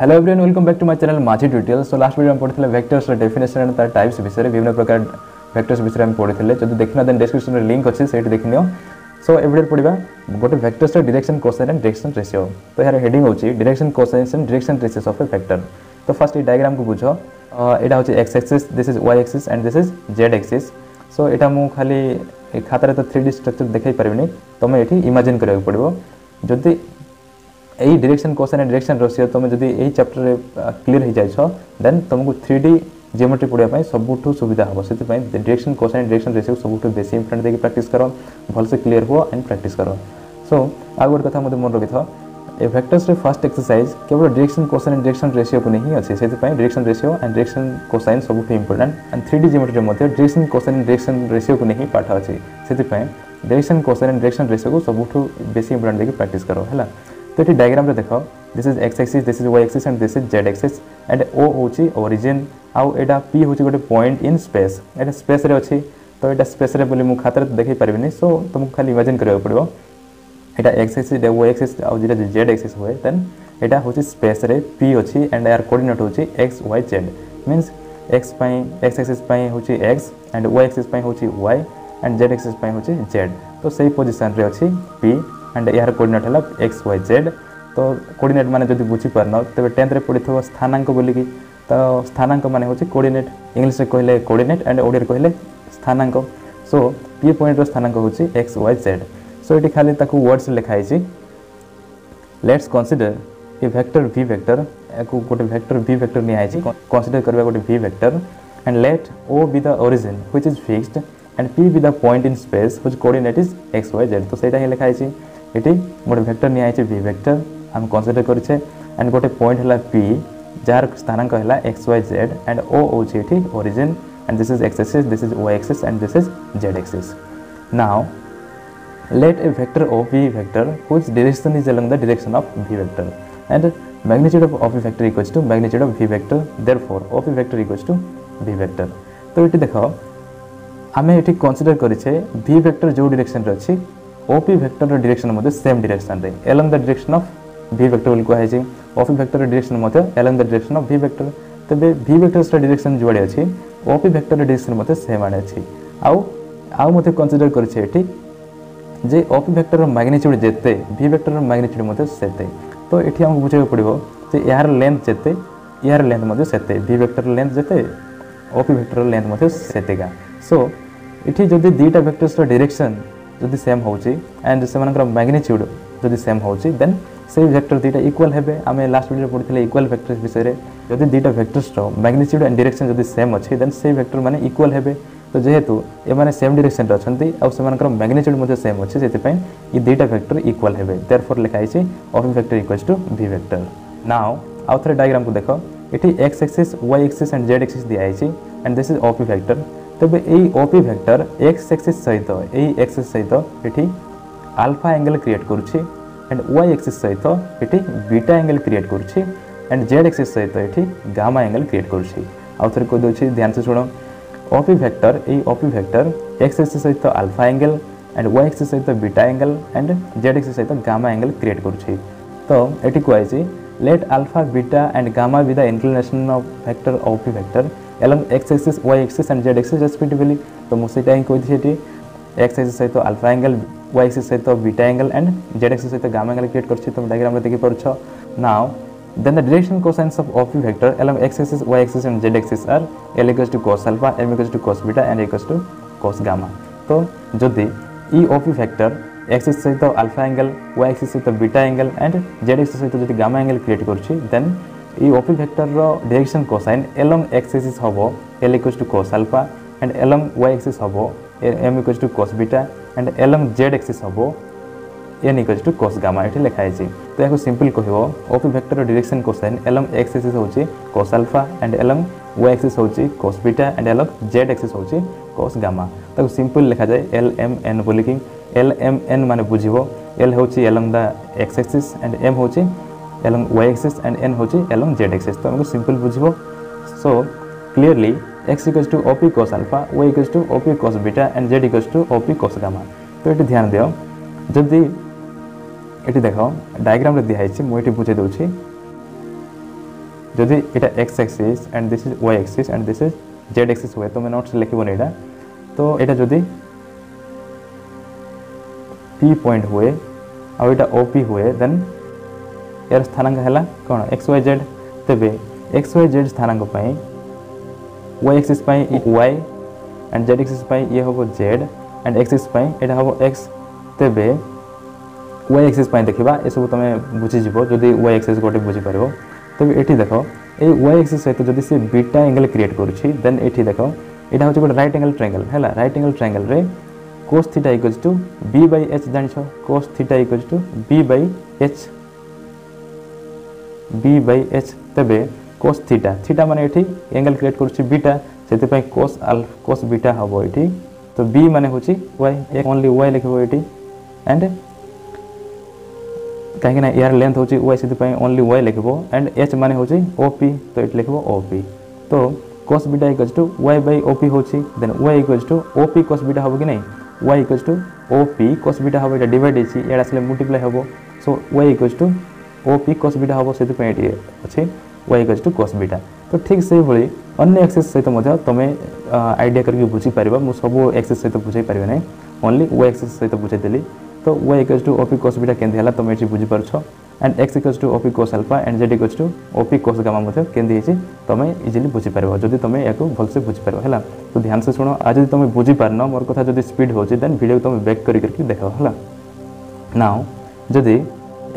Hello everyone welcome back to my channel माझी tutorial. So last video हम पढ़े vectors definition and तार types विषय में विभिन्न प्रकार वेक्टर्स विषय में पढ़े जब देखना देन डिस्क्रिप्शन में लिंक अच्छे से देखनी। सो एवढे पढ़ा गोटे vectors direction cosine and direction ratio. तो यार हेडिंग होची direction cosine and direction ratio of a vector. तो फर्स्ट ये डायग्राम को बुझो, एटा होची x axis, this is Y axis and this is Z axis. So एटा मु खाली खातार तो 3D स्ट्रक्चर देखाई पारबनी, तुम ये इमेजिन करा पड़ो। जदि यही direction cosine and direction ratio तुम जब यही चैप्टर में क्लियर हो जाइस देन तुमको 3D जियोमेट्री पढ़ाई सबुठू सुविधा हम। से direction cosine and direction ratio सबुठू बेसी इंपोर्टेंट देके प्रैक्टिस करो, भल से क्लियर हो एंड प्रैक्टिस करो। सो आउ गोटे कथा मन रखी, वेक्टर्स रे फर्स्ट एक्सरसाइज केवल direction cosine and direction ratio को नहीं अच्छे। से direction ratio and direction cosine सबुठू इंपोर्टेंट एंड 3D जियोमेट्री में direction cosine and direction ratio को नहीं पाठ अच्छे। से direction cosine and direction ratio को सबुठू बेसी इंपोर्टेंट देके प्रैक्टिस करो है। तो ये डायग्राम रे देखो, this is x axis, this is Y axis and this is Z axis and O होची ओरिजिन आउ एटा पी होची गोटे पॉइंट इन स्पेस। एटा स्पेस रे अछि तो एटा स्पेस रे बोली मु खातर देखै परबेनी। सो तुमको खाली इमेजिन करबो पड़बो, एटा एक्स एक्सिस, वाई एक्सिस आउ जेटा जेड एक्सिस होय देन एटा होची स्पेस रे पी अछि एंड यार कोऑर्डिनेट होची x Y Z. Means x पई एक्स एक्सिस पई होची एक्स एंड वाई एक्सिस पई होची वाई एंड जेड एक्सिस पई होची जेड। तो सही पोजीशन रे अछि पी एंड यार कोऑर्डिनेट हला एक्स वाई जेड। तो कोऑर्डिनेट माने जदि बुझी पारन तबे 10th रे पढिथो स्थानांक बोलिकी। तो स्थानांक माने होची कोऑर्डिनेट, इंग्लिश रे कहले कोऑर्डिनेट एंड ओडिया रे कहले स्थानांक। सो पी पॉइंट रो स्थानांक होची एक्स वाई जेड। सो एटी खाली ताकू वर्ड्स लिखा हिची। Let's consider a vector we vector, एको गोटे वेक्टर वी वेक्टर नि आइची कंसीडर करबा गोटे we vector and let O be the origin which is fixed and P be the point in space which coordinate is x Y Z. तो सेटा हे लिखा हिची। ये गोटे वेक्टर नि आइचे वी वेक्टर हम कंसीडर करें एंड गोटे पॉइंट है पी जार स्थानांक है x Y Z and O होची ये origin and this is x axis, this is Y axis and this is Z axis. Now let a vector O we vector which direction is along the direction of we vector and magnitude of we vector equals to magnitude of we vector, therefore O we vector equals to we vector. तो ये देख आम ये consider करें we vector जो direction रे अछि OP vector direction मते सेम डायरेक्शन रे along the direction of we vector बोल कहे छी। ओपी वेक्टर डायरेक्शन मते along the direction of we vector, तबे वी वेक्टर्स डायरेक्शन जोड़े अछि ओपी वेक्टर डायरेक्शन मते सेम आने अछि। आउ आउ मते कंसीडर कर छी एठी जे ओपी वेक्टर रो मैग्नीट्यूड जेते वी वेक्टर रो मैग्नीट्यूड मते सेते। तो एठी हम बुझे पड़िबो जे यार लेंथ जेते यार लेंथ मते सेते, वी वेक्टर लेंथ जेते ओपी वेक्टर लेंथ मते सेतेगा। सो एठी जदी दुईटा वेक्टर्स रो डायरेक्शन जदि सेम होची एंड सेमनकर मैग्नीट्यूड जदि सेम होची देन से वेक्टर दुटा इक्वल हेबे। आमे लास्ट वीडियो पढिथले इक्वल वेक्टर्स विषय रे जदि दुटा वेक्टर्स रो मैग्नीट्यूड एंड डायरेक्शन जदि सेम अछि देन से वेक्टर माने इक्वल हेबे। तो जेहेतु ए माने सेम डायरेक्शन रे अछंती आ सेमनकर मैग्नीट्यूड मध्ये सेम अछि जेते पई इ दुटा वेक्टर इक्वल हेबे, देयरफॉर लिखाई छी of vector equals to we vector. Now आउथरे डायग्राम को देखो, एठी x axis, Y axis and Z axis दिया आइछि and this is OP vector. तबे यही ओपी वेक्टर एक्स एक्सिस सहित यही एक्सिस सहित ये आल्फा एंगल क्रिएट करुँच एंड वाई एक्सिस सहित ये बीटा एंगल क्रिएट करुँच एंड जेड एक्सिस सहित ये गामा एंगल क्रिएट करुँच। आउ थे कहीदे ध्यान से शुण, ओपी वेक्टर यही ओपी वेक्टर एक्स एक्सिस सहित alpha angle and Y axis सहित beta angle and Z axis सहित गामा एंगल क्रिएट करुँच। तो ये कहुई let alpha beta and gamma be the inclination of vector OP vector along x axis, Y axis and Z axis respectively. तो मुझे ही कही थी एक्स एक्सिस सहित अल्फा एंगल, वाई एक्सिस सहित beta angle and Z axis सहित gamma angle create कर तुम डायग्राम में देखिपार्छ। Now then the direction cosines of OP vector along x axis, Y axis and Z axis are L equals to cos alpha, M equals to cos beta and equals to cos gamma. तो जदि ई OP vector x axis सहित alpha angle, Y axis सहित beta angle and Z axis सहित जदि gamma angle create करुँच then ये OP vector रो direction cosine along x axis होबो l equals to cos alpha and along y axis होबो m equals to cos beta and along z axis होबो n equals to cos gamma एठी लिखा है। तो यह सिंपल कहबो ओपी वेक्टर रो direction cosine along x axis होची cos alpha and along y axis होची cos beta and along z axis होची कॉस गामा। ताको सिंपल लिखा जाए l m n बोलिकी। L m n माने बुझिबो एल होची along the x axis and m होची along y axis and n होची एलोंग जेड एक्सिस। तो हमको सिंपल बुझिबो। So clearly x equals to OP cos alpha, y equals to OP cos beta and z equals to OP cos gamma. तो ये ध्यान दियो जदि ये देख डायग्राम रे दिया है मुझे बुझे दूसरी যদি এটা x axis and this is y axis and this is z axis হয় তুমি নোটস লিখিবনি এটা। তো এটা যদি পি পয়েন্ট হুয়ে আর এটা ওপি হুয়ে দেন এর স্থানাঙ্ক হেলা কোন এক্স ওয়াই জেড। তবে এক্স ওয়াই জেড স্থানাঙ্ক পাই ওয়াই অ্যাক্সিস পাই ওয়াই एंड जेड एक्सिस पाई ये हम जेड एंड एक्सिस पाई एटा हम एक्स। तेबे वाई एक्सिस पाई देखा ये सब तुम बुझीज जदि वाई एक्सिस गोटे बुझीपर तेज ये देख ये वाई एक्सिस सहित जदि सी बीटा एंगल क्रिएट करुच्छी देन ये देख यहाँ हूँ गोटे रईट एंगल ट्रायंगल है। रईट एंगल ट्रायंगल रे cos theta equals to b by h जानछ cos theta equals to b by h तेबे कोस थीटा माने ये एंगल क्रिएट करुच्छी बीटा से कोस अल्फा कोस बीटा हम ये तो बी माने हूँ वाई ओनली वाई लिख एंड कहीं यार लेंथ हूँ वाई से ओनली वाई लिख एंड एच माने हूँ ओपी तो ये लिख ओपी। तो cos beta equals to y by OP then y equals to OP cos beta हम कि नहीं y equals to OP cos beta हम ये डिवाइड ये आसे मल्टीप्लाई हम so y equals to OP cos beta हम से अच्छे y equals to cos beta. तो ठीक से भाई अन्य एक्सेस सहित तुम आइडिया करके बुझीपर मुझे सब एक्सेस सहित बुझे पारे ना ओनली वाई एक्सेस सहित बुझेदेली। तो y equals to OP cos beta केमती तुम ये बुझीपार and x equals to OP cos alpha and z equals to OP cos gamma केमती तुम इजिली बुझीपार जब तुम या भलसे बुझीपार है तो ध्यान से शुण। आज तुम बुझीपारन मोर कथा जब स्पीड हो देन वीडियो तुम बैक करके देख है नाउ जदि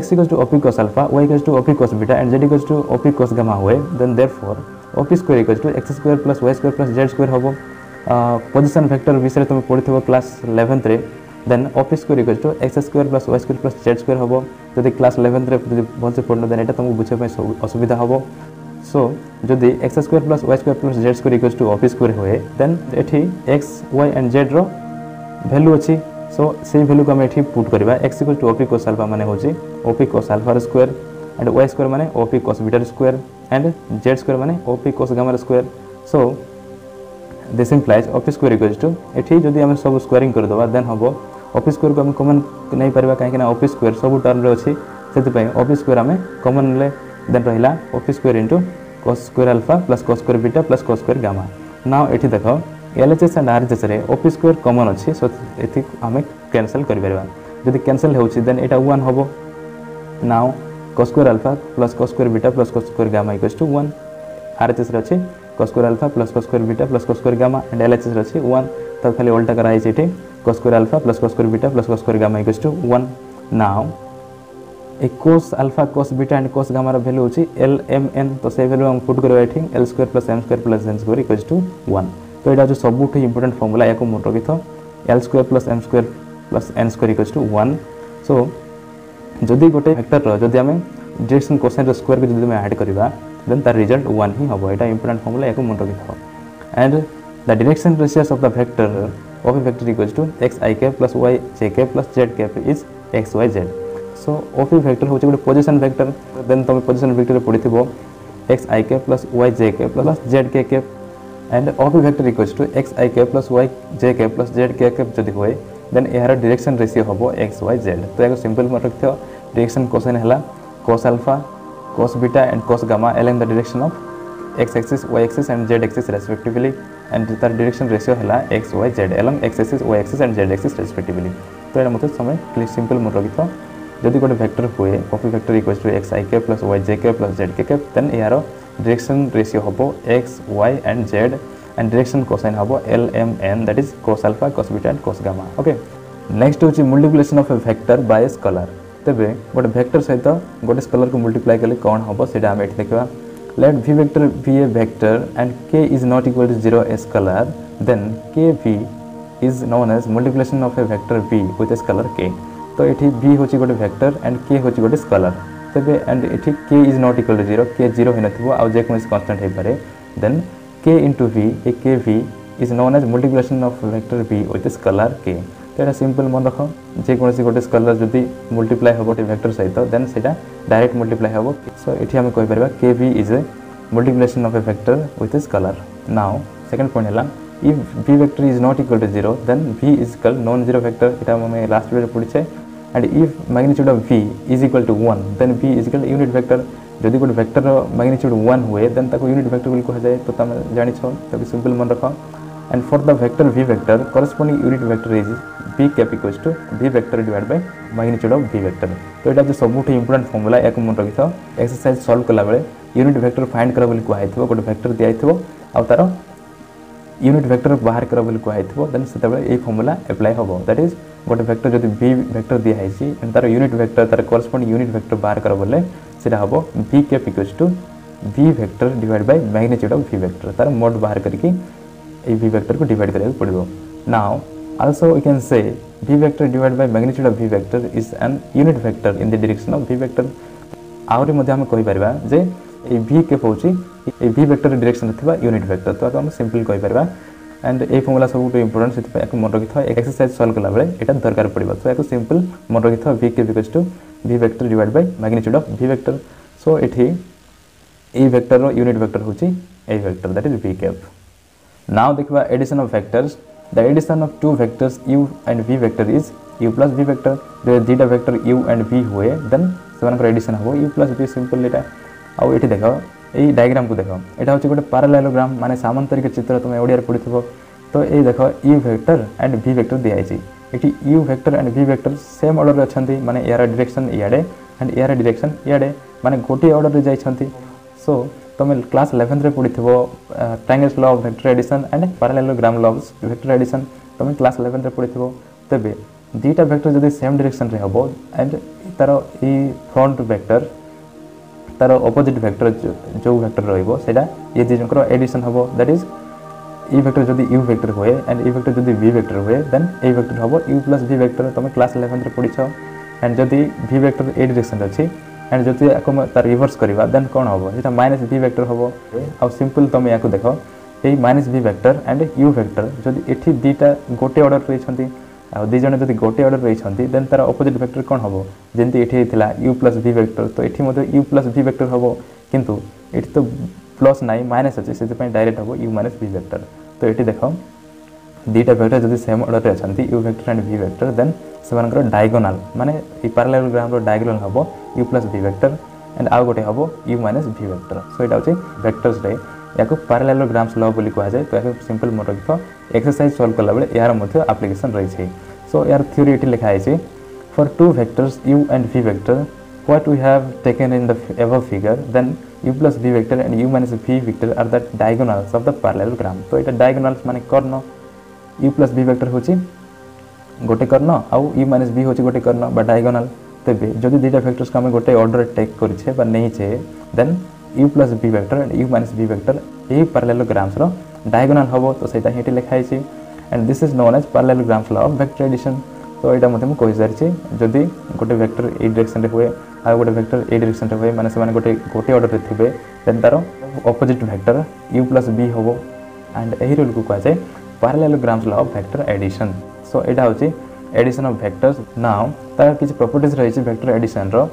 x equals to OP cos alpha, y equals to OP cos beta, and z equals to OP cos gamma हुए, then therefore OP square equals to x square plus y square plus z square होगा। Position vector विषय तुम पढ़ी class 11th रे, then OP square equals to x square plus y square plus z square होगा। जदि class 11th रे भल से पढ़न देन एटा तुमको बुझे असुविधा होगा। सो जदि x square plus y square plus z square equals to OP square हुए, then एठी x, y and z रो वैल्यू अछि। सो से वैल्यू को आम ये पुट करवा x equal to OP cos alpha माने होची ओपी कोस अल्फार स्क्वायर एंड वाई स्क्वायर माने ओपी कोस बीटार स्क्वायर एंड जेड स्क्वायर माने ओपी कोस गामार square. So this implies OP square equals to एठी जदि हम सब स्क्वायरिंग कर दबा देन हम ओपी स्क्वायर को हम कॉमन नहीं परबा काहे ना ओपी स्क्वायर सब टर्म रे अछि सेति पय ओपी स्क्वायर हमें कॉमन ले देन रहिला OP square into cos square alpha plus cos square beta plus cos square gamma. Now एठी देखो एलएचएस एंड आरएचएस रे ओपी स्क्वायर कॉमन अच्छी सो ये आम कैनसल कर कैनसल होन एटा वन हम। Now cos square alpha plus cos square beta plus cos square gamma equals to one. RHS रे अच्छी cos square alpha plus cos square beta plus cos square gamma and LHS रे अच्छी one. तो खाली ओल्टा कराई ये cos square alpha plus cos square beta plus cos square gamma equals to one. Now A cos alpha cos beta and cos gamma रा value होची L m n तो से वैल्यू हम पुट करबा एठी l square plus m square plus n square equals to one. तो यहाँ जो सबुठ इम्पोर्टेंट फॉर्मूला या मन रखिथ l square plus m square plus n square equals to one. So जदि गोटे वेक्टर जदि आम डिरेक्शन कोसाइन स्क्वायर को जब ऐड करवा देन तार रिजल्ट वन ही हम। यहाँ इम्पोर्टेंट फॉर्मूला या मन रखिथ and the direction ratios of the vector of a vector equals to x i cap plus y j cap plus z cap is x Y Z. So of a vector हूँ गोटे position vector then तुम position vector पढ़ी x i cap plus y j cap plus z k cap and of a vector equals to x i k plus y j k plus z k cap जदि हुए then यार direction ratio हम x Y Z. तो या simple मत रखिथ direction cosine है cos alpha cos beta and cos gamma along the direction of x axis Y axis and Z axis respectively and तार डायरेक्शन रेशियो है x Y z along x axis Y axis and Z axis respectively. तो यहाँ मतलब समय simple मत रखिथ जदि गोटे vector हुए of a vector equals to x i k plus y j k plus z k cap then यार direction ratio हम x y and z and direction cosine हम l m n that is cos alpha cos beta and cos gamma. Okay next हूँ multiplication of a vector by a scalar. तेबे गोटे vector सहित गोटे scalar को multiply कले कौन हम सेटा आम देखा let v vector be a vector and k is not equal to zero a scalar then k v is known as multiplication of a vector B with a scalar k. तो ये B हूँ गोटे vector and के हूँ गोटे scalar तेरे and ये k is not equal to zero k zero हो नोसी कन्स्टाट हो पाए देन के into v a k v is known as multiplication of vector B with scalar k. तो यहाँ सिंपल मन रख जेकोसी गोटे स्केलर जदि मल्टीप्लाई हम गोटे वेक्टर सहित देन से डायरेक्ट मल्टीप्लाई हम। सो ये आम कहीपर k v is a multiplication of a vector with scalar. Now second point है if B vector is not equal to zero then v is equal non zero vector यहाँ मैंने last video पढ़ी है and if magnitude of v is equal to 1 then v is equal to unit vector जदि गोटे vector magnitude 1 हुए then ताको unit vector बोली कहुए तो तुम जानी ताकि सिंपल मन रख। And for the vector we vector corresponding unit vector is v cap equals to we vector divide by magnitude of we vector. तो यहाँ जो सब इंपोर्टेंट फॉर्मूला या मन रखी था एक्सरसाइज सॉल्व कला बेले यूनिट वेक्टर फाइंड कर बोली कहुए गोटे वेक्टर दिखाई आ तार यूनिट वेक्टर बाहर कर बोली कहुए देन से फॉर्मूला एप्लाई हम। दैट इज गोटे वेक्टर जब वी वेक्टर दिखाई एंड तार यूनिट वेक्टर तार करस्पोंडिंग यूनिट वेक्टर बाहर कर बोले सीटा हम v cap equals to we vector divide by magnitude of we vector तार मोड बाहर करके वी वेक्टर को डिवाइड करके पड़ो। Now also we can say v vector divide by magnitude of we vector is an unit vector in the direction of we vector. आउरी मध्य हम कहि परबा जे ए वी कैप होची ए वी वेक्टर डायरेक्शन थिबा यूनिट वेक्टर तो हम सिंपल कहि परबा। एंड ए फॉर्मूला सब गोटे इंपोर्टेंट से मन रखी था एक्सरसाइज सॉल्व कला बेले एटा दरकार पड़बा तो या सिंपल मन रखी था v cap equals to we vector divide by magnitude of we vector. So एठी ए वेक्टर रो यूनिट वेक्टर होची ए vector that is v cap. Now देखबा addition of vectors. The addition of two vectors you and we vector is u plus we vector. जो दुईटा vector u and v हुए then से addition हम you plus v simple एटा। आउ ये देख ये डायग्राम को देख यहाँ हूँ गोटे पैरेललोग्राम माने सामांतरिक चित्र तुम ओडिया पढ़ी थो। तो ये देख u vector and we vector दिखाई ये u vector and we vector same order अच्छा माने यार डायरेक्शन इयाडे एंड यार डायरेक्शन इयाडे माने गोटे ऑर्डर रे जाइछंती। सो तुम क्लास 11 रे पढ़ी थो triangles law of vector addition and parallelogram law of vector addition तुम क्लास 11 रे पढ़ी थो। तबे दुईटा वेक्टर जदि सेम डायरेक्शन रे हबो एंड तार ई फ्रंट वेक्टर तार अपोजिट वेक्टर जो वेक्टर रहिबो सेटा ये दिजनकर एडिशन हबो। दैट इज ई वेक्टर जदि यू वेक्टर हुए एंड ई वेक्टर जदि वी वेक्टर हुए देन ए वेक्टर हबो यू प्लस वी वेक्टर तुम क्लास 11 रे पढ़ी छो। एंड जदि वी वेक्टर ए डायरेक्शन अछि एंड जदि याको तार रिवर्स करबा देन कोन हबो सेटा माइनस वी वेक्टर हबो। आ सिंपल तुम याको देखो ए minus we vector and you vector जदि एठी दुईटा गोटे ऑर्डर रे छंती आ दु जन जब गोटे अर्डर रही देन तार अपोजिट वेक्टर कौन हम जमी ये यू प्लस वी वेक्टर तो ये यू प्लस वी वेक्टर हम किंतु ये तो प्लस ना माइनस अच्छे से डायरेक्ट हम यू माइनस वी वेक्टर। तो ये देख दुईटा वेक्टर जब सेम अर्डर अच्छा you vector and we vector then से डायगोनाल मानने पैरेललोग्राम डायगोनाल हम you plus we vector and आउ गोटे हम you minus we vector. So यहाँ हूँ वेक्टर्स डे या पैरेललोग्राम्स लॉ बोली कहुए तो या सिंपल मन रखी एक्सरसाइज सॉल्व कला बेले यार एप्लिकेशन रही। सो यार थ्योरी ये लिखाई for two vectors you and we vector what we have taken in the above figure then you plus we vector and you minus we vector are the diagonals of the parallelogram. तो ये diagonals माने कर्ण you plus we vector होची गोटे कर्ण आउ you minus we होची गोटे कर्ण बा डायगोनल। तबे जदि दुईटा वेक्टर्स को आम गोटे ऑर्डर टेक करिछे बा नहीं छे then you plus we vector and you minus we vector ये पैरेललोग्राम्स रो डायगोनल हम तो सही ये लिखाई। And this is known as parallelograms law of vector addition. तो यहाँ मतलब मुझे कहीसारी जदि गोटे वेक्टर ए डायरेक्शन रे हुए आ गोटे वेक्टर ए डायरेक्शन रे हुए माने से गोटे ऑर्डर रे थिबे देन तार opposite vector you plus B हम एंड यही रूल को कहुए parallelograms law of vector addition. So यहाँ हूँ एडिशन ऑफ वेक्टर्स। नाउ तार किसी प्रॉपर्टीज रही वेक्टर एडिशन रो।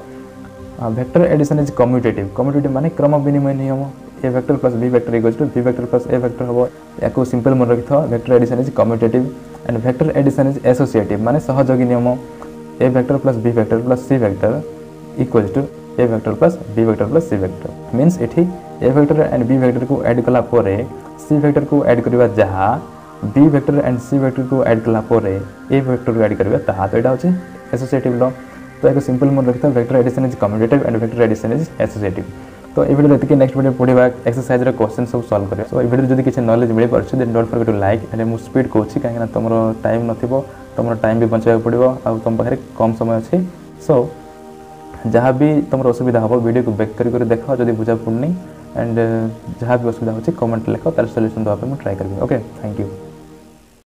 Vector addition is commutative commutative माने क्रम विनिमय नियम ए vector plus B vector equals to B vector plus A vector हम या सिंपल मन रखी था vector addition is commutative. And vector addition is associative माने सहयोगी नियम ए vector plus B vector plus C vector equals to A vector plus B vector plus C vector means एठी ए vector and B vector को add कला परे सी vector को add करबा जहा B vector and C vector को ऐड कला परे ए वेक्टर को ऐड करबा ताहा। तो एटा होचे एसोसिएटिव लॉ। तो एक सिंपल मन रखता vector addition is commutative and vector addition is associative. तो ये वीडियो देखिए नेक्स्ट वीडियो पढ़ा एक्सरसाइज रे क्वेश्चन सब सॉल्व करें। सो ये वीडियो जब किसी नॉलेज मिल पार्टी then don't forget to like and मु स्पीड कहूँ कहीं तुम टाइम नथिबो तुम टाइम भी बचाया पड़ो आ तुम पाखे कम समय अच्छे। सो जहाँ भी तुम असुविधा हम वीडियो को बैक कर देख जब बुझा पड़नी एंड जहाँ भी असुविधा होती कमेंट लिख तार सल्यूशन देवाई ट्राई करेंगे। Okay thank you.